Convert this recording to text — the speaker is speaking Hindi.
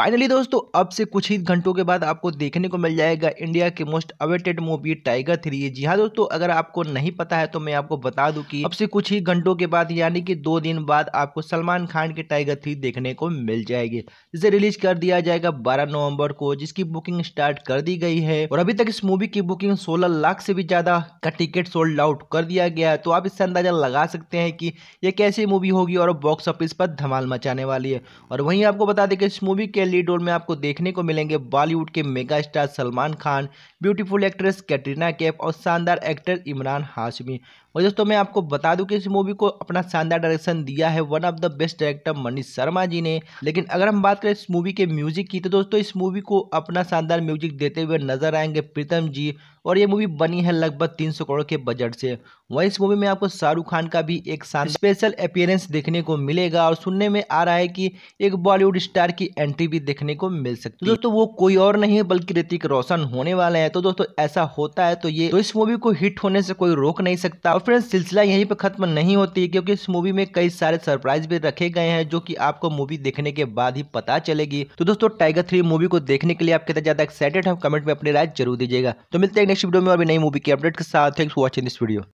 फाइनली दोस्तों अब से कुछ ही घंटों के बाद आपको देखने को मिल जाएगा इंडिया के मोस्ट अवेटेड मूवी टाइगर 3। जी हाँ दोस्तों, अगर आपको नहीं पता है तो मैं आपको बता दूं कि अब से कुछ ही घंटों के बाद यानी कि 2 दिन बाद आपको सलमान खान की टाइगर 3 देखने को मिल जाएगी, जिसे रिलीज कर दिया जाएगा 12 नवम्बर को, जिसकी बुकिंग स्टार्ट कर दी गई है। और अभी तक इस मूवी की बुकिंग 16 लाख से भी ज्यादा का टिकट सोल्ड आउट कर दिया गया है। तो आप इससे अंदाजा लगा सकते हैं कि ये कैसी मूवी होगी और बॉक्स ऑफिस पर धमाल मचाने वाली है। और वहीं आपको बता दें कि इस मूवी के लीड रोल में आपको देखने को मिलेंगे बॉलीवुड के mega star Salman Khan, beautiful actress Katrina Kaif और शानदार एक्टर इमरान हाशमी। और दोस्तों मैं आपको बता दूं कि इस मूवी को अपना शानदार डायरेक्शन दिया है one of the best director Manish Sharma ji ने। लेकिन अगर हम बात करें इस मूवी के म्यूजिक की, तो दोस्तों इस मूवी को अपना शानदार म्यूजिक देते हुए नजर आएंगे प्रीतम जी। और ये मूवी बनी है लगभग 300 करोड़ के बजट से। वहीं इस मूवी में आपको शाहरुख खान का भी एक स्पेशल अपीयरेंस देखने को मिलेगा और सुनने में आ रहा है कि एक बॉलीवुड स्टार की एंट्री भी देखने को मिल सकती है। दोस्तों वो कोई और नहीं है बल्कि ऋतिक रोशन होने वाले हैं। तो दोस्तों ऐसा होता है तो ये इस मूवी को हिट होने से कोई रोक नहीं सकता। और फ्रेंड्स सिलसिला यहीं पर खत्म नहीं होती, क्योंकि इस मूवी में कई सारे सरप्राइज भी रखे गए हैं जो कि आपको मूवी देखने के बाद ही पता चलेगी। तो दोस्तों टाइगर 3 मूवी को देखने के लिए आप कितना ज्यादा एक्साइटेड हैं, कमेंट में अपनी राय जरूर दीजिएगा। तो मिलते हैं नेक्स्ट वीडियो में और भी नई मूवी की अपडेट के साथ। Thanks for watching this video.